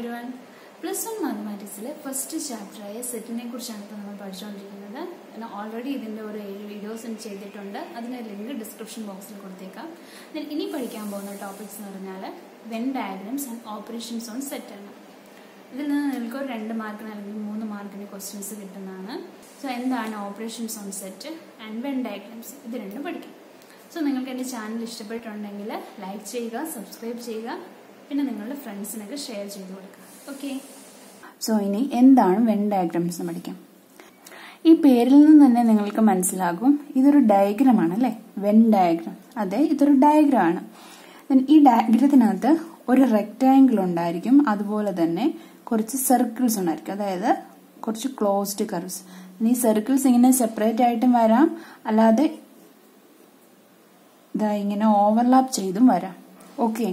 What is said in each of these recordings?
everyone. Plus one mathematics le first chapter ay set ne kurichana nammal padichondirikkunnathu. I already idinte oru 7 videos in cheythittunde. Adine link description box il koduthekka. Then ini padikkan povuna topics nu parnale Venn diagrams and operations on set ana. Idil ningalku oru 2 mark allengi 3 mark ne questions kittunnana. So endana operations on set and Venn diagrams idu rendu padikka. So ningalku ende channel ishtappettundengile like cheyga, subscribe cheyga, pinne ningalude friends nokku share cheyidu kodukka. Okay. So ini endana Venn diagrams nu padikka. ഈ പേരിൽ നിന്ന് തന്നെ നിങ്ങൾക്ക് മനസ്സിലാകും ഇതൊരു diagram ആണ് അല്ലേ Venn diagram. അതെ ഇതൊരു ഡയഗ്രം ആണ്. ഈ ഡയഗ്രത്തിനകത്ത് ഒരു റെക്ടാങ്കിൾ ഉണ്ടായിരിക്കും, അതുപോലെ തന്നെ കുറച്ച് സർക്കിൾസ് ഉണ്ടായിരിക്കും, അതായത് കുറച്ച് ക്ലോസ്ഡ് കർവ്സ്. ഈ സർക്കിൾസ് ഇങ്ങനെ സെപ്പറേറ്റ് ആയിട്ടും വരാം, അല്ലാതെ ഇങ്ങനെ ഓവർലാപ്പ് ചെയ്തും വരാം. ഓക്കെ.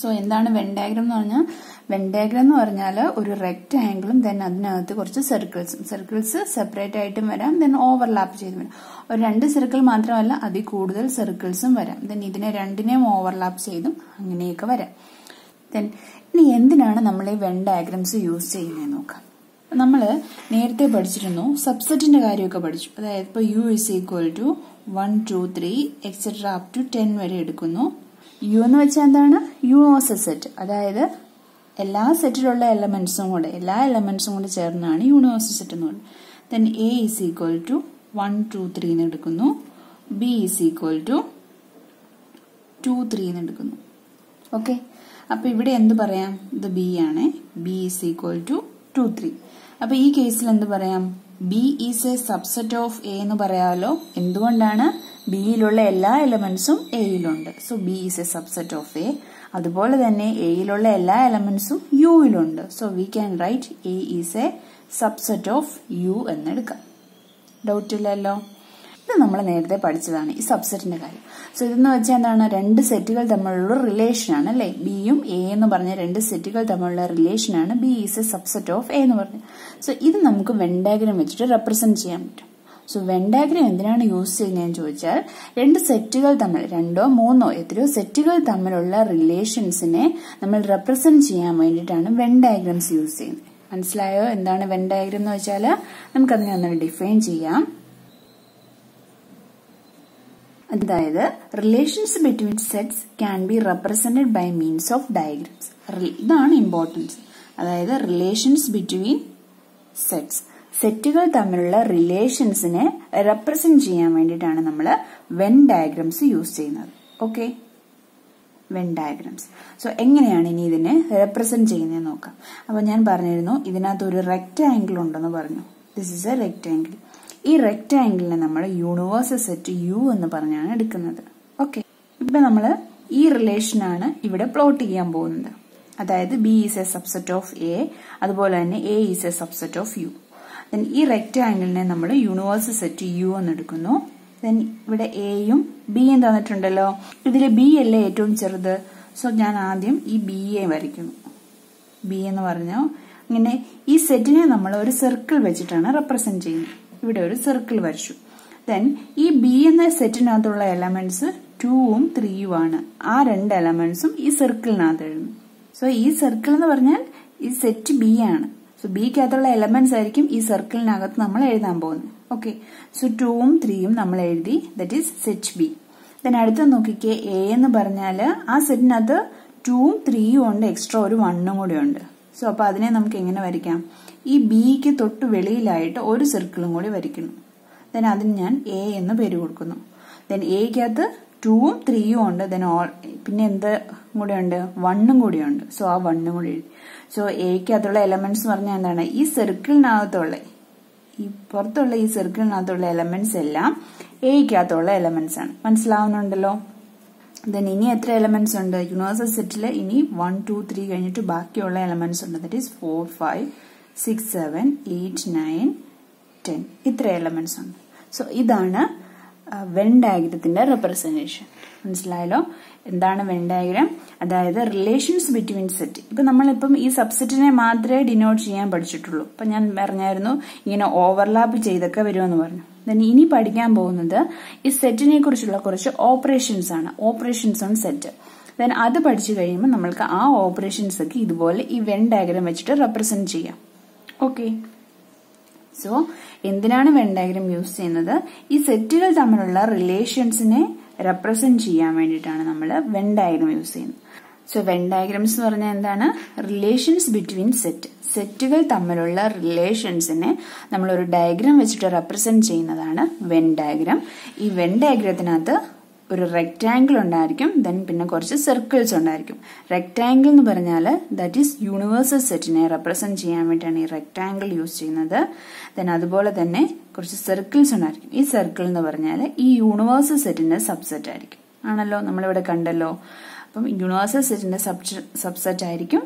സോ എന്താണ് വെൻ ഡയഗ്രം എന്ന് പറഞ്ഞാൽ, വെൻ ഡയഗ്രം എന്ന് പറഞ്ഞാൽ ഒരു റെക്ടാങ്കിളും ദെൻ അതിനകത്ത് കുറച്ച് സർക്കിൾസും, സർക്കിൾസ് സെപ്പറേറ്റ് ആയിട്ടും വരാം, ദെൻ ഓവർലാപ്പ് ചെയ്തും വരാം. ഒരു 2 സർക്കിൾ മാത്രമല്ല അതിൽ കൂടുതൽ സർക്കിൾസും വരാം, ദെൻ ഇതിനെ രണ്ടിനെയും ഓവർലാപ്പ് ചെയ്തും അങ്ങനെയൊക്കെ വരാം. ദെൻ ഇനി എന്തിനാണ് നമ്മൾ ഈ വെൻ ഡയഗ്രാംസ് യൂസ് ചെയ്യുന്നത് നോക്കാം. നമ്മൾ നേരത്തെ പഠിച്ചിരുന്നു, സബ്സെറ്റിന്റെ കാര്യമൊക്കെ പഠിച്ചു. അതായത് ഇപ്പോൾ U is equal to 1 2 3 etcetera up to 10 വരെ എടുക്കുന്നു. യു എന്ന് വെച്ചാൽ എന്താണ്, യൂണിവേഴ്സൽ സെറ്റ്, അതായത് എല്ലാ സെറ്റിലുള്ള എലമെന്റ്സും കൂടെ ചേർന്നാണ് യൂണിവേഴ്സൽ സെറ്റ് എന്ന് പറയുന്നത്. Then A is equal to 1 2 3 എന്ന് എടുക്കുന്നു, ബി ഈസ് ഈക്വൽ ടു 2 3 എന്ന് എടുക്കുന്നു. ഓക്കെ, അപ്പൊ ഇവിടെ എന്ത് പറയാം, ഇത് ബി ആണ്, ബി ഈസ് ഈക്വൽ ടു 2 3. അപ്പൊ ഈ കേസിൽ എന്ത് പറയാം, B is a subset of A എന്ന് പറയാമല്ലോ. എന്തുകൊണ്ടാണ്, ബിയിലുള്ള എല്ലാ എലമെന്റ്സും എയിലുണ്ട്, so B is a subset of A. അതുപോലെ തന്നെ എയിലുള്ള എല്ലാ എലമെന്റ്സും യുയിലുണ്ട്, so we can write A is a subset of U എന്നെടുക്കാം. ഡൗട്ടില്ലല്ലോ, ഇത് നമ്മൾ നേരത്തെ പഠിച്ചതാണ് ഈ സബ്സെറ്റിന്റെ കാര്യം. സോ ഇതെന്ന് വെച്ചാൽ എന്താണ്, 2 സെറ്റുകൾ തമ്മിലുള്ള റിലേഷൻ ആണ് അല്ലേ, ബിയും എ എന്ന് പറഞ്ഞ 2 സെറ്റുകൾ തമ്മിലുള്ള റിലേഷൻ ആണ് B is a subset of A എന്ന് പറഞ്ഞത്. സോ ഇത് നമുക്ക് വെൻ ഡയഗ്രം വെച്ചിട്ട് റെപ്രസെന്റ് ചെയ്യാൻ പറ്റും. സോ വെൻ ഡയഗ്രം എന്തിനാണ് യൂസ് ചെയ്യുന്നതെന്ന് ചോദിച്ചാൽ, 2 സെറ്റുകൾ തമ്മിൽ 2 3 എത്രയോ സെറ്റുകൾ തമ്മിലുള്ള റിലേഷൻസിനെ നമ്മൾ റെപ്രസെന്റ് ചെയ്യാൻ വേണ്ടിയിട്ടാണ് വെൻ ഡയഗ്രാംസ് യൂസ് ചെയ്യുന്നത്. മനസ്സിലായോ എന്താണ് വെൻ ഡയഗ്രം എന്ന് വെച്ചാൽ? നമുക്കതിനെ ഒന്ന് ഡിഫൈൻ ചെയ്യാം. അതായത് relations between sets can be represented by means of diagrams. ഇതാണ് ഇമ്പോർട്ടൻസ്. അതായത് റിലേഷൻസ് ബിറ്റ്വീൻ സെറ്റ്സ്, സെറ്റുകൾ തമ്മിലുള്ള റിലേഷൻസിനെ റെപ്രസെന്റ് ചെയ്യാൻ വേണ്ടിയിട്ടാണ് നമ്മൾ വെൻ ഡയഗ്രാംസ് യൂസ് ചെയ്യുന്നത്. Okay, Venn diagrams. സോ എങ്ങനെയാണ് ഇനി ഇതിനെ റെപ്രസെന്റ് ചെയ്യുന്നത് നോക്കാം. അപ്പൊ ഞാൻ പറഞ്ഞിരുന്നു ഇതിനകത്ത് ഒരു റെക്ടാങ്കിൾ ഉണ്ടെന്ന് പറഞ്ഞു. This is a rectangle. ഈ റെക്ടാങ്കിളിനെ നമ്മൾ യൂണിവേഴ്സൽ സെറ്റ് യു എന്ന് പറഞ്ഞാണ് എടുക്കുന്നത്. ഓക്കെ, ഇപ്പൊ നമ്മൾ ഈ റിലേഷനാണ് ഇവിടെ പ്ലോട്ട് ചെയ്യാൻ പോകുന്നത്. അതായത് B is a subset of A, അതുപോലെ തന്നെ A is a subset of U. Then ഈ റെക്ടാങ്കിളിനെ നമ്മൾ യൂണിവേഴ്സൽ സെറ്റ് യു എന്ന് എടുക്കുന്നു. ദെൻ ഇവിടെ എയും ബിയും തന്നിട്ടുണ്ടല്ലോ, ഇതിൽ ബി അല്ലേ ഏറ്റവും ചെറുത്. സോ ഞാൻ ആദ്യം ഈ ബി എ വരയ്ക്കുന്നു. ബി എന്ന് പറഞ്ഞോ, ഇങ്ങനെ ഈ സെറ്റിനെ നമ്മൾ ഒരു സർക്കിൾ വെച്ചിട്ടാണ് റെപ്രസെന്റ് ചെയ്യുന്നത്. ഇവിടെ ഒരു സർക്കിൾ വരച്ചു. ദെൻ ഈ ബി എന്ന സെറ്റിനകത്തുള്ള എലമെന്റ്സ് 2 ഉം 3 ഉം ആണ്. ആ 2 എലമെന്റ്സും ഈ സർക്കിളിനകത്ത് എഴുതുന്നു. സോ ഈ സർക്കിൾ എന്ന് പറഞ്ഞാൽ ഈ സെറ്റ് ബി ആണ്. സോ ബിക്കകത്തുള്ള എലമെന്റ്സ് ആയിരിക്കും ഈ സർക്കിളിനകത്ത് നമ്മൾ എഴുതാൻ പോകുന്നത്. ഓക്കെ, സോ 2 ഉം 3 ഉം നമ്മൾ എഴുതി, that is set B. Then അടുത്ത് നോക്കിക്കേ, എ എന്ന് പറഞ്ഞാൽ ആ സെറ്റിനകത്ത് 2 ഉം 3 ഉം ഉണ്ട്, എക്സ്ട്രാ ഒരു 1 ഉം കൂടി ഉണ്ട്. സോ അപ്പൊ അതിനെ നമുക്ക് എങ്ങനെ വരയ്ക്കാം, ഈ ബിക്ക് തൊട്ട് വെളിയിലായിട്ട് ഒരു സർക്കിളും കൂടി വരയ്ക്കുന്നു. ദെൻ അതിന് ഞാൻ എ എന്ന് പേര് കൊടുക്കുന്നു. ദെൻ എക്കകത്ത് 2 ഉം 3 ഉം ഉണ്ട്, ദെൻ പിന്നെ എന്ത് കൂടെ ഉണ്ട്, 1 ഉം കൂടി ഉണ്ട്. സോ ആ 1 ഉം കൂടി എഴുതി. സോ എക്കകത്തുള്ള എലമെന്റ്സ് എന്ന് പറഞ്ഞാൽ എന്താണ്, ഈ സർക്കിളിനകത്തുള്ള ഈ പുറത്തുള്ള ഈ സർക്കിളിനകത്തുള്ള എലമെന്റ്സ് എല്ലാം എക്കകത്തുള്ള എലമെന്റ്സ് ആണ്. മനസ്സിലാവുന്നുണ്ടല്ലോ. ദെൻ ഇനി എത്ര എലമെന്റ്സ് ഉണ്ട് യൂണിവേഴ്സൽ സെറ്റിൽ, ഇനി 1 2 3 കഴിഞ്ഞിട്ട് ബാക്കിയുള്ള എലമെന്റ്സ് ഉണ്ട്, ദറ്റ് ഈസ് 4 5 6 7 8 9 10 ഇത്ര എലമെന്റ്സ് ഉണ്ട്. സോ ഇതാണ് വെൻ ഡയഗ്രത്തിന്റെ റെപ്രസെന്റേഷൻ. മനസ്സിലായല്ലോ എന്താണ് വെൻ ഡയഗ്രാം? അതായത് റിലേഷൻസ് ബിറ്റ്വീൻ സെറ്റ്. ഇപ്പൊ നമ്മളിപ്പം ഈ സബ്സെറ്റിനെ മാത്രമേ ഡിനോട്ട് ചെയ്യാൻ പഠിച്ചിട്ടുള്ളൂ. ഇപ്പൊ ഞാൻ പറഞ്ഞായിരുന്നു ഇങ്ങനെ ഓവർലാപ്പ് ചെയ്തൊക്കെ വരുമെന്ന് പറഞ്ഞു. ഇനി പഠിക്കാൻ പോകുന്നത് ഈ സെറ്റിനെ കുറിച്ചുള്ള കുറച്ച് ഓപ്പറേഷൻസ് ആണ്, operations on set. Then that പഠിച്ചു കഴിയുമ്പോൾ നമ്മൾക്ക് ആ ഓപ്പറേഷൻസ് ഒക്കെ ഇതുപോലെ ഈ വെൻ ഡയഗ്രം വെച്ചിട്ട് റെപ്രസന്റ് ചെയ്യാം. ഓക്കേ. സോ എന്തിനാണ് വെൻ ഡയഗ്രം യൂസ് ചെയ്യുന്നത്? ഈ സെറ്റുകൾ തമ്മിലുള്ള റിലേഷൻസിനെ റെപ്രസന്റ് ചെയ്യാൻ വേണ്ടിയിട്ടാണ് നമ്മൾ വെൻ ഡയഗ്രം യൂസ് ചെയ്യുന്നത്. സോ വെൻ ഡയഗ്രാംസ് എന്ന് പറഞ്ഞാൽ എന്താണ്? Relations between set. സെറ്റുകൾ തമ്മിലുള്ള റിലേഷൻസിനെ നമ്മൾ ഒരു ഡയഗ്രാം വെച്ചിട്ട് റെപ്രസന്റ് ചെയ്യുന്നതാണ് വെൻ ഡയഗ്രാം. ഈ വെൻ ഡയഗ്രാത്തിനകത്ത് ഒരു റെക്ടാങ്കിൾ ഉണ്ടായിരിക്കും, ദെൻ പിന്നെ കുറച്ച് സർക്കിൾസ് ഉണ്ടായിരിക്കും. റെക്ടാങ്കിൾ എന്ന് പറഞ്ഞാൽ ദാറ്റ് ഈസ് യൂണിവേഴ്സൽ സെറ്റിനെ റെപ്രസെന്റ് ചെയ്യാൻ വേണ്ടിയിട്ടാണ് ഈ റെക്ടാങ്കിൾ യൂസ് ചെയ്യുന്നത്. ദെൻ അതുപോലെ തന്നെ കുറച്ച് സർക്കിൾസ് ഉണ്ടായിരിക്കും. ഈ സർക്കിൾ എന്ന് പറഞ്ഞാൽ ഈ യൂണിവേഴ്സൽ സെറ്റിന്റെ സബ്സെറ്റ് ആയിരിക്കും. ആണല്ലോ, നമ്മളിവിടെ കണ്ടല്ലോ. അപ്പം യൂണിവേഴ്സൽ സെറ്റിന്റെ സബ്സെറ്റ് ആയിരിക്കും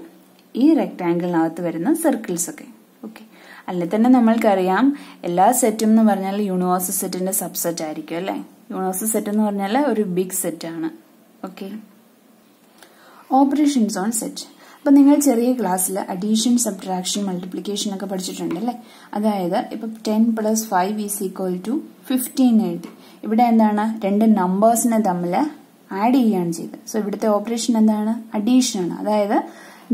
ഈ റെക്ടാങ്കിളിനകത്ത് വരുന്ന സർക്കിൾസ് ഒക്കെ. ഓക്കെ, അല്ലെ തന്നെ നമ്മൾക്കറിയാം എല്ലാ സെറ്റും എന്ന് പറഞ്ഞാൽ യൂണിവേഴ്സൽ സെറ്റിന്റെ സബ്സെറ്റ് ആയിരിക്കും അല്ലേ. യൂണിവേഴ്സൽ സെറ്റ് എന്ന് പറഞ്ഞാൽ ഒരു ബിഗ് സെറ്റ് ആണ്. Okay, operations on set. അപ്പം നിങ്ങൾ ചെറിയ ക്ലാസ്സിൽ അഡീഷൻ, സബ്ട്രാക്ഷൻ, മൾട്ടിപ്ലിക്കേഷൻ ഒക്കെ പഠിച്ചിട്ടുണ്ട് അല്ലേ. അതായത് ഇപ്പം 10 + 5 = 15 എഴുതി. ഇവിടെ എന്താണ്? രണ്ട് നമ്പേഴ്സിനെ തമ്മിൽ ആഡ് ചെയ്യുകയാണ് ചെയ്തത്. സോ ഇവിടുത്തെ ഓപ്പറേഷൻ എന്താണ്? അഡീഷൻ ആണ്. അതായത്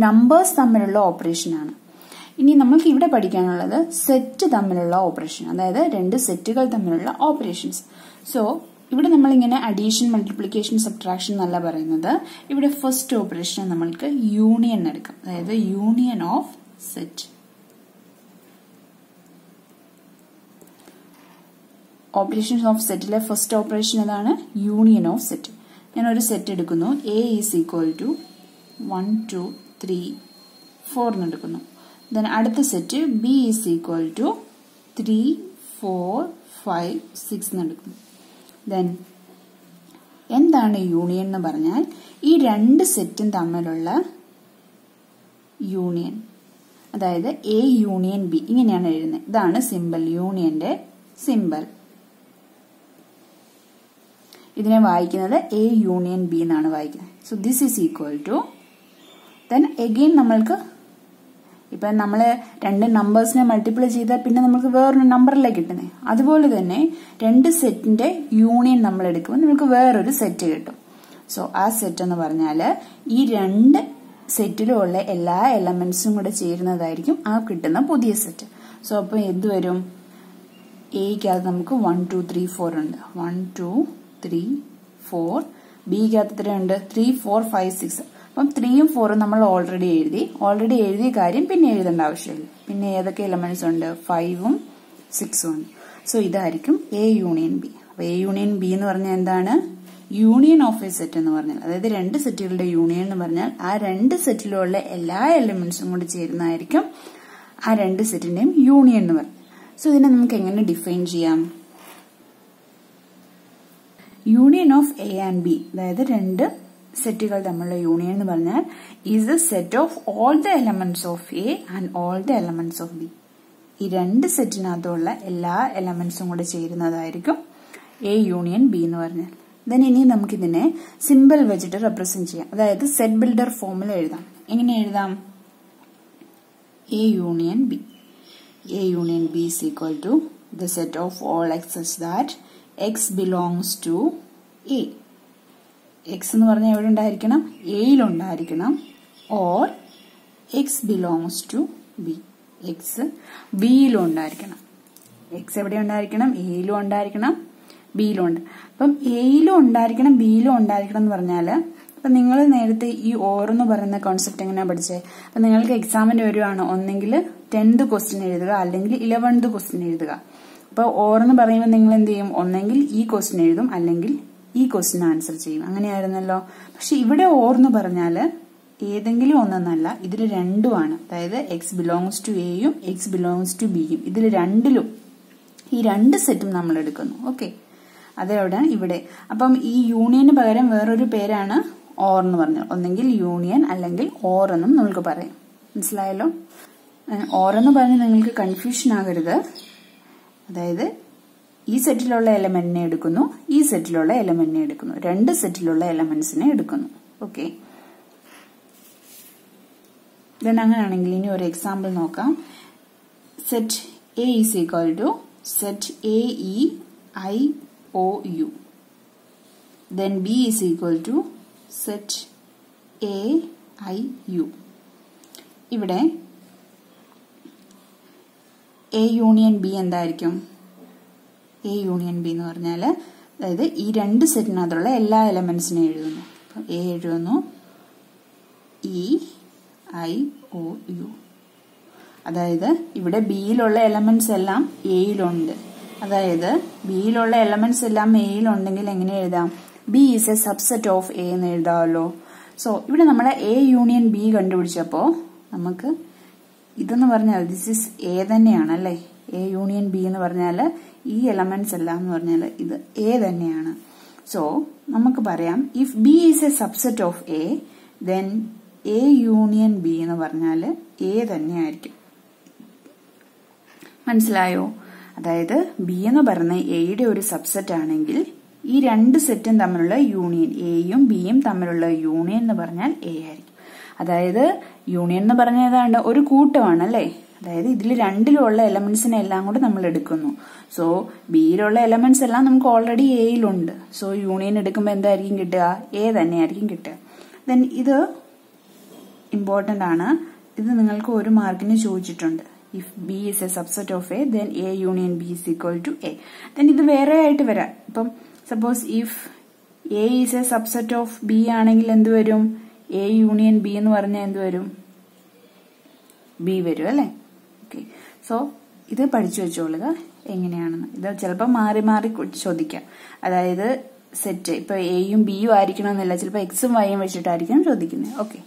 നമ്പേഴ്സ് തമ്മിലുള്ള ഓപ്പറേഷൻ ആണ്. ഇനി നമ്മൾക്ക് ഇവിടെ പഠിക്കാനുള്ളത് സെറ്റ് തമ്മിലുള്ള ഓപ്പറേഷൻ, അതായത് രണ്ട് സെറ്റുകൾ തമ്മിലുള്ള ഓപ്പറേഷൻസ്. സോ ഇവിടെ നമ്മളിങ്ങനെ അഡീഷൻ, മൾട്ടിപ്ലിക്കേഷൻ, സബ്ട്രാക്ഷൻ എന്നല്ല പറയുന്നത്. ഇവിടെ ഫസ്റ്റ് ഓപ്പറേഷൻ നമ്മൾക്ക് യൂണിയൻ എടുക്കാം, അതായത് union of set. Operations of സെറ്റിലെ ഫസ്റ്റ് ഓപ്പറേഷൻ ഏതാണ്? Union of set. ഞാനൊരു സെറ്റ് എടുക്കുന്നു, A = 1, 2, 3, 4 എന്നെടുക്കുന്നു. ദെൻ അടുത്ത സെറ്റ് B = 3, 4, 5, 6 എന്നെടുക്കുന്നു. ദെൻ എന്താണ് യൂണിയൻ എന്ന് പറഞ്ഞാൽ ഈ രണ്ട് സെറ്റും തമ്മിലുള്ള യൂണിയൻ, അതായത് A യൂണിയൻ B ഇങ്ങനെയാണ് എഴുതുന്നത്. ഇതാണ് സിമ്പിൾ, യൂണിയന്റെ സിമ്പിൾ. ഇതിനെ വായിക്കുന്നത് A യൂണിയൻ B എന്നാണ് വായിക്കുന്നത്. So this is equal to. Then again നമ്മൾക്ക് ഇപ്പം നമ്മൾ രണ്ട് നമ്പേഴ്സിനെ മൾട്ടിപ്ലൈ ചെയ്താൽ പിന്നെ നമുക്ക് വേറൊരു നമ്പറിലേക്ക് കിട്ടുന്നത്. അതുപോലെ തന്നെ രണ്ട് സെറ്റിന്റെ യൂണിയൻ നമ്മൾ എടുക്കുമ്പോൾ നമുക്ക് വേറൊരു സെറ്റ് കിട്ടും. സോ ആ സെറ്റ് എന്ന് പറഞ്ഞാൽ ഈ രണ്ട് സെറ്റിലുള്ള എല്ലാ എലമെന്റ്സും കൂടെ ചേരുന്നതായിരിക്കും ആ കിട്ടുന്ന പുതിയ സെറ്റ്. സോ അപ്പം എന്ത് വരും? Aക്കകത്ത് നമുക്ക് 1, 2, 3, 4 ഉണ്ട്. 1, 2, 3, 4. Bക്കകത്ത് എത്രയുണ്ട്? 3, 4, 5, 6. അപ്പം 3 ഉം 4 ഉം നമ്മൾ ഓൾറെഡി എഴുതിയ കാര്യം പിന്നെ എഴുതേണ്ട ആവശ്യമില്ല. പിന്നെ ഏതൊക്കെ എലമെന്റ്സ് ഉണ്ട്? 5 ഉം 6 ഉം ഉണ്ട്. സോ ഇതായിരിക്കും A യൂണിയൻ B. അപ്പോൾ A യൂണിയൻ B എന്ന് പറഞ്ഞാൽ എന്താണ്? യൂണിയൻ ഓഫ് എ സെറ്റ് എന്ന് പറഞ്ഞാൽ, അതായത് രണ്ട് സെറ്റുകളുടെ യൂണിയൻ എന്ന് പറഞ്ഞാൽ ആ രണ്ട് സെറ്റിലുള്ള എല്ലാ എലമെന്റ്സും കൂടി ചേരുന്നതായിരിക്കും ആ രണ്ട് സെറ്റിന്റെയും യൂണിയൻ എന്ന് പറഞ്ഞാൽ. സോ ഇതിനെ നമുക്ക് എങ്ങനെ ഡിഫൈൻ ചെയ്യാം? Union of A and B, അതായത് രണ്ട് സെറ്റുകൾ തമ്മിലുള്ള യൂണിയൻ എന്ന് പറഞ്ഞാൽ is the set of all the elements of A and all the elements of B. ഈ രണ്ട് സെറ്റിനകത്തുള്ള എല്ലാ എലമെന്റ്സും കൂടെ ചേരുന്നതായിരിക്കും A യൂണിയൻ B എന്ന് പറഞ്ഞാൽ. ദെൻ ഇനി നമുക്കിതിനെ സിമ്പിൾ വെച്ചിട്ട് റെപ്രസെന്റ് ചെയ്യാം, അതായത് സെറ്റ് ബിൽഡർ ഫോമിൽ എഴുതാം. എങ്ങനെ എഴുതാം? A union B. A union B = the set of all x such that x belongs to A. X എന്ന് പറഞ്ഞാൽ എവിടെ ഉണ്ടായിരിക്കണം? A യിൽ ഉണ്ടായിരിക്കണം. Or x belongs to B, x B യിലും ഉണ്ടായിരിക്കണം. എക്സ് എവിടെ ഉണ്ടായിരിക്കണം? A യിലും ഉണ്ടായിരിക്കണം B യിലും ഉണ്ട്. അപ്പം A യിലും ഉണ്ടായിരിക്കണം B യിലും ഉണ്ടായിരിക്കണം എന്ന് പറഞ്ഞാൽ അപ്പം നിങ്ങൾ നേരത്തെ ഈ ഓർന്ന് പറയുന്ന കോൺസെപ്റ്റ് എങ്ങനെയാണ് പഠിച്ചത്? അപ്പം നിങ്ങൾക്ക് എക്സാമിന് വരുവാണ്, ഒന്നെങ്കിൽ 10th question എഴുതുക, അല്ലെങ്കിൽ 11th question എഴുതുക. അപ്പോൾ ഓർന്ന് പറയുമ്പോൾ നിങ്ങൾ എന്ത് ചെയ്യും? ഒന്നെങ്കിൽ ഈ ക്വസ്റ്റ്യൻ എഴുതും, അല്ലെങ്കിൽ ഈ ക്വസ്റ്റ്യൻ ആൻസർ ചെയ്യും. അങ്ങനെയായിരുന്നല്ലോ. പക്ഷെ ഇവിടെ ഓർന്ന് പറഞ്ഞാൽ ഏതെങ്കിലും ഒന്നല്ല, ഇതിൽ രണ്ടുമാണ്. അതായത് x belongs to A യും x belongs to B യും, ഇതിൽ രണ്ടിലും ഈ രണ്ട് സെറ്റും നമ്മൾ എടുക്കുന്നു. ഓക്കെ, അതെവിടെയാണ്? ഇവിടെ. അപ്പം ഈ യൂണിയന് പകരം വേറൊരു പേരാണ് ഓർ എന്ന് പറഞ്ഞത്. ഒന്നെങ്കിൽ യൂണിയൻ, അല്ലെങ്കിൽ ഓർ എന്നും നമുക്ക് പറയാം. മനസ്സിലായല്ലോ? ഓർ എന്ന് പറഞ്ഞ് നിങ്ങൾക്ക് കൺഫ്യൂഷൻ ആകരുത്. അതായത് ഈ സെറ്റിലുള്ള എലമെന്റിനെ എടുക്കുന്നു, ഈ സെറ്റിലുള്ള എലമെന്റിനെ എടുക്കുന്നു, രണ്ട് സെറ്റിലുള്ള എലമെന്റ്സിനെ എടുക്കുന്നു. ഓക്കെ, ദെൻ അങ്ങനെയാണെങ്കിൽ ഇനി ഒരു എക്സാമ്പിൾ നോക്കാം. Set A = set AEIOU. Then B = set AIU. ഇവിടെ A യൂണിയൻ B എന്തായിരിക്കും? A യൂണിയൻ B എന്ന് പറഞ്ഞാൽ അതായത് ഈ രണ്ട് സെറ്റിനകത്തുള്ള എല്ലാ എലമെന്റ്സിനെ എഴുതുന്നു. അപ്പോൾ A എഴുതുന്നു EIOU. അതായത് ഇവിടെ ബിയിലുള്ള എലമെന്റ്സ് എല്ലാം എയിലുണ്ട്. അതായത് ബിയിലുള്ള എലമെന്റ്സ് എല്ലാം എയിലുണ്ടെങ്കിൽ എങ്ങനെ എഴുതാം? B is a subset of A എന്ന് എഴുതാമല്ലോ. സോ ഇവിടെ നമ്മളെ എ യൂണിയൻ ബി കണ്ടുപിടിച്ചപ്പോൾ നമുക്ക് ഇതെന്ന് പറഞ്ഞാൽ ദിസ് ഇസ് എ തന്നെയാണ് അല്ലേ. എ യൂണിയൻ ബി എന്ന് പറഞ്ഞാൽ ഈ എലമെന്റ്സ് എല്ലാം എന്ന് പറഞ്ഞാൽ ഇത് എ തന്നെയാണ്. സോ നമുക്ക് പറയാം if B is a subset of A then A union B എന്ന് പറഞ്ഞാൽ എ തന്നെയായിരിക്കും. മനസ്സിലായോ? അതായത് ബി എന്ന് പറഞ്ഞ എയുടെ ഒരു സബ്സെറ്റ് ആണെങ്കിൽ ഈ രണ്ട് സെറ്റും തമ്മിലുള്ള യൂണിയൻ, എയും ബിയും തമ്മിലുള്ള യൂണിയൻ എന്ന് പറഞ്ഞാൽ എ ആയിരിക്കും. അതായത് യൂണിയൻ എന്ന് പറഞ്ഞാൽ ഏതാണ്ട് ഒരു കൂട്ടമാണ് അല്ലേ. അതായത് ഇതിൽ രണ്ടിലുള്ള എലമെന്റ്സിനെ എല്ലാം കൂടെ നമ്മൾ എടുക്കുന്നു. സോ ബിയിലുള്ള എലമെന്റ്സ് എല്ലാം നമുക്ക് ഓൾറെഡി എയിലുണ്ട്. സോ യൂണിയൻ എടുക്കുമ്പോൾ എന്തായിരിക്കും കിട്ടുക? എ തന്നെയായിരിക്കും കിട്ടുക. ദെൻ ഇത് ഇമ്പോർട്ടൻ്റ് ആണ്. ഇത് നിങ്ങൾക്ക് ഒരു മാർക്കിന് ചോദിച്ചിട്ടുണ്ട്. If B is a subset of A, then A union B is equal to A. Then ഇത് വേറെ ആയിട്ട് വരാം. ഇപ്പം suppose if A is a subset of B ആണെങ്കിൽ എന്ത് വരും? A union B എന്ന് പറഞ്ഞാൽ എന്ത് വരും? B വരും അല്ലേ. ഓക്കെ, സോ ഇത് പഠിച്ചു വെച്ചോളുക എങ്ങനെയാണെന്ന്. ഇത് ചിലപ്പോൾ മാറി മാറി ചോദിക്കാം. അതായത് സെറ്റ് ഇപ്പൊ എയും ബിയും ആയിരിക്കണമെന്നില്ല, ചിലപ്പോൾ എക്സും വൈയും വെച്ചിട്ടായിരിക്കണം ചോദിക്കുന്നത്. ഓക്കെ,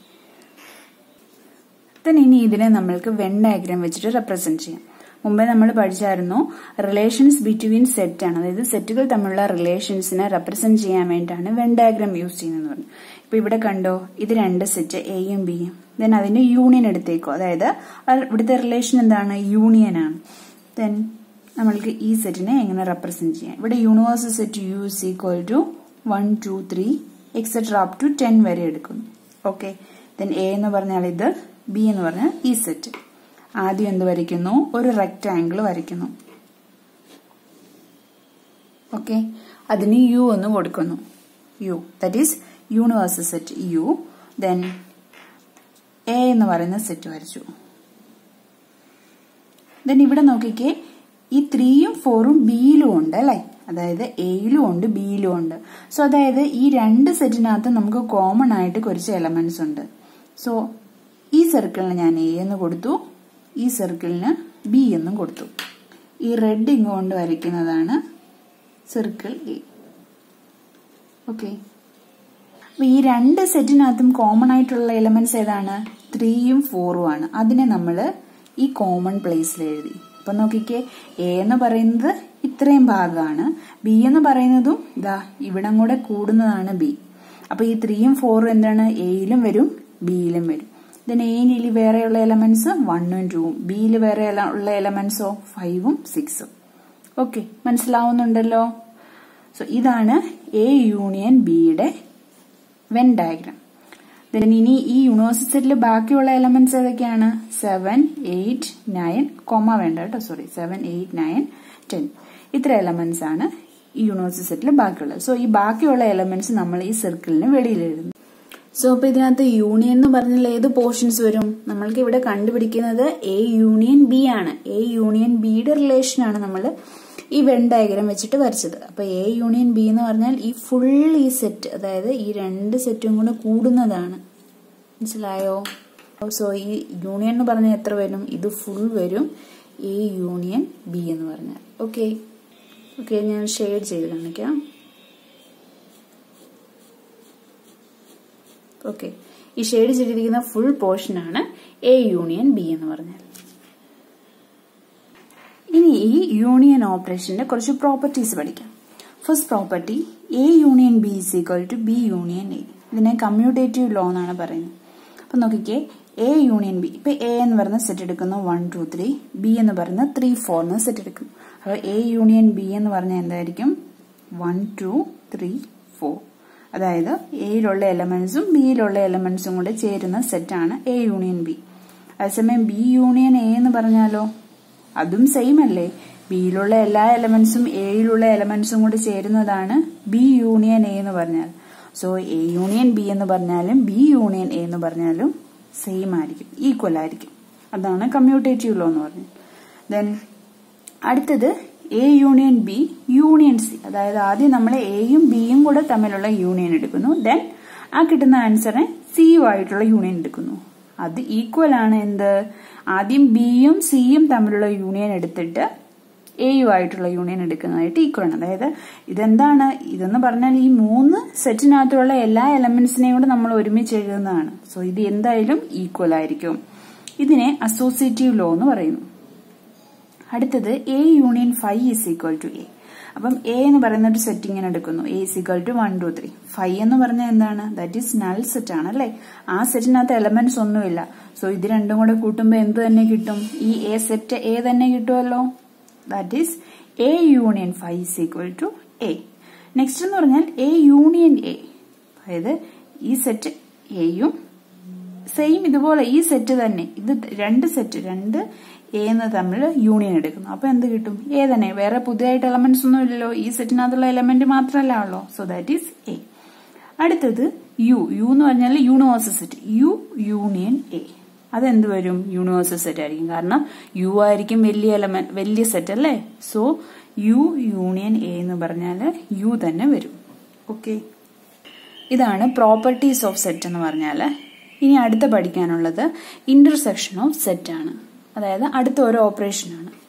ഇനി ഇതിനെ നമ്മൾക്ക് വെൻ ഡയഗ്രാം വെച്ചിട്ട് റെപ്രസെന്റ് ചെയ്യാം. മുമ്പേ നമ്മൾ പഠിച്ചായിരുന്നു റിലേഷൻസ് ബിറ്റ്വീൻ സെറ്റ് ആണ്. അതായത് സെറ്റുകൾ തമ്മിലുള്ള റിലേഷൻസിനെ റെപ്രസെന്റ് ചെയ്യാൻ വേണ്ടിയിട്ടാണ് വെൻ ഡയഗ്രാം യൂസ് ചെയ്യുന്നത് പറഞ്ഞു. ഇപ്പൊ ഇവിടെ കണ്ടോ, ഇത് രണ്ട് സെറ്റ് എയും ബിയും. ദെൻ അതിന്റെ യൂണിയൻ എടുത്തേക്കോ. അതായത് ഇവിടുത്തെ റിലേഷൻ എന്താണ്? യൂണിയൻ ആണ്. ദെൻ നമ്മൾക്ക് ഈ സെറ്റിനെ എങ്ങനെ റെപ്രസെന്റ് ചെയ്യാം? ഇവിടെ universal set U is equal to 1, 2, 3 etcetera up to 10 വരെ എടുക്കുന്നു. ഓക്കെ, ദെൻ എ എന്ന് പറഞ്ഞാൽ ഇത്, ബി എന്ന് പറഞ്ഞാൽ ഈ സെറ്റ്. ആദ്യം എന്ത് വരയ്ക്കുന്നു? ഒരു റെക്ടാംഗിൾ വരയ്ക്കുന്നു. ഓക്കെ, അതിന് യു എന്ന് കൊടുക്കുന്നു. U that is universal set U. Then A എന്ന് പറയുന്ന സെറ്റ് വരച്ചു. ദെൻ ഇവിടെ നോക്കിക്കേ, ഈ 3 ഉം 4 ഉം ബിയിലും ഉണ്ട് അല്ലേ. അതായത് എയിലും ഉണ്ട് ബിയിലും ഉണ്ട്. സോ അതായത് ഈ രണ്ട് സെറ്റിനകത്ത് നമുക്ക് കോമൺ ആയിട്ട് കുറച്ച് എലമെന്റ്സ് ഉണ്ട്. സോ ഈ സർക്കിളിന് ഞാൻ എ എന്ന് കൊടുത്തു, ഈ സർക്കിളിന് ബി എന്നും കൊടുത്തു. ഈ റെഡ് ഇങ്ങോട്ട് വരയ്ക്കുന്നതാണ് സർക്കിൾ എ. ഓക്കെ, അപ്പൊ ഈ രണ്ട് സെറ്റിനകത്തും കോമൺ ആയിട്ടുള്ള എലമെന്റ്സ് ഏതാണ്? 3 ഉം 4 ഉം ആണ്. അതിനെ നമ്മൾ ഈ കോമൺ പ്ലേസിൽ എഴുതി. അപ്പൊ നോക്കിക്കേ, എ എന്ന് പറയുന്നത് ഇത്രയും ഭാഗമാണ്, ബി എന്ന് പറയുന്നതും ഇതാ ഇവിടം കൂടെ കൂടുന്നതാണ് ബി. അപ്പൊ ഈ 3 ഉം 4 ഉം എന്താണ്? എയിലും വരും ബിയിലും വരും. ദെൻ എയിൽ വേറെയുള്ള എലമെന്റ്സ് 1 ഉം 2 ഉം, ബിയിൽ വേറെ ഉള്ള എലമെന്റ്സോ 5 ഉം 6 ഉം. ഓക്കെ, മനസ്സിലാവുന്നുണ്ടല്ലോ. സോ ഇതാണ് എ യൂണിയൻ ബിയുടെ വെൻ ഡയഗ്രാം. ദെൻ ഇനി ഈ യൂണിവേഴ്സൽ സെറ്റിൽ ബാക്കിയുള്ള എലമെന്റ്സ് ഏതൊക്കെയാണ്? 7, 8, 9 കോമ വേണ്ട കേട്ടോ, സോറി, 7, 8, 9, 10 ഇത്ര എലമെന്റ്സ് ആണ് ഈ യൂണിവേഴ്സൽ സെറ്റിൽ ബാക്കിയുള്ളത്. സോ ഈ ബാക്കിയുള്ള എലമെന്റ്സ് നമ്മൾ ഈ സർക്കിളിന് വെളിയിൽ എഴുതുന്നു. സോ അപ്പൊ ഇതിനകത്ത് യൂണിയൻ എന്ന് പറഞ്ഞാൽ ഏത് പോർഷൻസ് വരും? നമ്മൾക്ക് ഇവിടെ കണ്ടുപിടിക്കുന്നത് എ യൂണിയൻ ബി ആണ്. എ യൂണിയൻ ബിയുടെ റിലേഷൻ ആണ് നമ്മൾ ഈ വെൻ ഡയഗ്രാം വെച്ചിട്ട് വരച്ചത്. അപ്പൊ എ യൂണിയൻ ബി എന്ന് പറഞ്ഞാൽ ഈ ഫുൾ ഈ സെറ്റ്, അതായത് ഈ രണ്ട് സെറ്റും കൂടെ കൂടുന്നതാണ്. മനസ്സിലായോ? സോ ഈ യൂണിയൻ എന്ന് പറഞ്ഞാൽ എത്ര വരും? ഇത് ഫുൾ വരും എ യൂണിയൻ ബി എന്ന് പറഞ്ഞാൽ. ഓക്കെ, ഓക്കെ, ഞാൻ ഷെയ്ഡ് ചെയ്ത് കാണിക്കാം. ഓക്കെ, ഈ ഷെയ്ഡ് ചെയ്തിരിക്കുന്ന ഫുൾ പോർഷൻ ആണ് എ യൂണിയൻ ബി എന്ന് പറഞ്ഞാൽ. ഇനി ഈ യൂണിയൻ ഓപ്പറേഷന്റെ കുറച്ച് പ്രോപ്പർട്ടീസ് പഠിക്കാം. First property, A union B is equal to B union A. ഇതിനെ കമ്മ്യൂട്ടേറ്റീവ് ലോ എന്നാണ് പറയുന്നത്. അപ്പൊ നോക്കിക്കേ, എ യൂണിയൻ ബി, ഇപ്പൊ എ എന്ന് പറയുന്ന സെറ്റ് എടുക്കുന്നു 1, 2, 3, ബി എന്ന് പറയുന്ന 3, 4 എന്ന് സെറ്റ് എടുക്കുന്നു. അപ്പൊ എ യൂണിയൻ ബി എന്ന് പറഞ്ഞാൽ എന്തായിരിക്കും? 1, 2, 3, 4. അതായത് എയിലുള്ള എലമെന്റ്സും ബിയിലുള്ള എലമെന്റ്സും കൂടെ ചേരുന്ന സെറ്റാണ് എ യൂണിയൻ ബി. അതേസമയം ബി യൂണിയൻ എ എന്ന് പറഞ്ഞാലോ, അതും സെയിം അല്ലേ. ബിയിലുള്ള എല്ലാ എലമെന്റ്സും എയിലുള്ള എലമെന്റ്സും കൂടെ ചേരുന്നതാണ് ബി യൂണിയൻ എ എന്ന് പറഞ്ഞാൽ. So A union B എന്ന് പറഞ്ഞാലും B union A എന്ന് പറഞ്ഞാലും same ആയിരിക്കും, equal ആയിരിക്കും. അതാണ് കമ്മ്യൂട്ടേറ്റീവ് ലോ എന്ന് പറഞ്ഞത്. Then അടുത്തത് A union B union C. അതായത് ആദ്യം നമ്മൾ A യും B യും കൂടെ തമ്മിലുള്ള യൂണിയൻ എടുക്കുന്നു. Then ആ കിട്ടുന്ന ആൻസറിനെ C ആയിട്ടുള്ള യൂണിയൻ എടുക്കുന്നു. അത് ഈക്വൽ ആണ് എന്ത്? ആദ്യം B യും C യും തമ്മിലുള്ള യൂണിയൻ എടുത്തിട്ട് A ആയിട്ടുള്ള യൂണിയൻ എടുക്കുന്നതായിട്ട് ഈക്വൽ ആണ്. അതായത് ഇതെന്താണ് ഇതെന്ന് പറഞ്ഞാൽ ഈ മൂന്ന് സെറ്റിനകത്തുള്ള എല്ലാ എലമെന്റ്സിനെയും കൂടെ നമ്മൾ ഒരുമിച്ച് എഴുതുന്നതാണ്. സോ ഇത് എന്തായാലും ഈക്വൽ ആയിരിക്കും. ഇതിനെ അസോസിയേറ്റീവ് ലോ എന്ന് പറയുന്നു. അടുത്തത് A union phi is equal to A. അപ്പം A എന്ന് പറയുന്ന ഒരു സെറ്റ് ഇങ്ങനെ എടുക്കുന്നു. A is equal to 1 2 3. Phi എന്ന് പറഞ്ഞാൽ എന്താണ്? ദാറ്റ് ഈസ് നൾ സെറ്റ് ആണ് അല്ലേ? ആ സെറ്റിനകത്ത് എലമെന്റ്സ് ഒന്നുമില്ല. സോ ഇത് രണ്ടും കൂടെ കൂട്ടുമ്പോൾ എന്ത് തന്നെ കിട്ടും? ഈ A സെറ്റ് A തന്നെ കിട്ടുമല്ലോ. That is A union phi is equal to A. Next എന്ന് പറഞ്ഞാൽ A union A. അതായത് ഈ സെറ്റ് എയും സെയിം ഇതുപോലെ ഈ സെറ്റ് തന്നെ, ഇത് രണ്ട് എ എന്ന് തമ്മിൽ യൂണിയൻ എടുക്കുന്നു. അപ്പൊ എന്ത് കിട്ടും? എ തന്നെ. വേറെ പുതിയതായിട്ട് എലമെന്റ്സ് ഒന്നും ഇല്ലല്ലോ, ഈ സെറ്റിനകത്തുള്ള എലമെന്റ് മാത്രമല്ല ഉള്ളോ. So that is A. അടുത്തത് യു. യു എന്ന് പറഞ്ഞാൽ universal set. U union A. അതെന്ത് വരും? യൂണിവേഴ്സൽ സെറ്റ് ആയിരിക്കും. കാരണം യു ആയിരിക്കും വലിയ എലമെന്റ്, വലിയ സെറ്റ് അല്ലേ. സോ യു യൂണിയൻ എ എന്ന് പറഞ്ഞാൽ യു തന്നെ വരും. ഓക്കെ, ഇതാണ് പ്രോപ്പർട്ടീസ് ഓഫ് സെറ്റ് എന്ന് പറഞ്ഞാൽ. ഇനി അടുത്ത പഠിക്കാനുള്ളത് ഇന്റർസെക്ഷൻ ഓഫ് സെറ്റ് ആണ്. അതായത് അടുത്ത ഒരു ഓപ്പറേഷൻ ആണ്.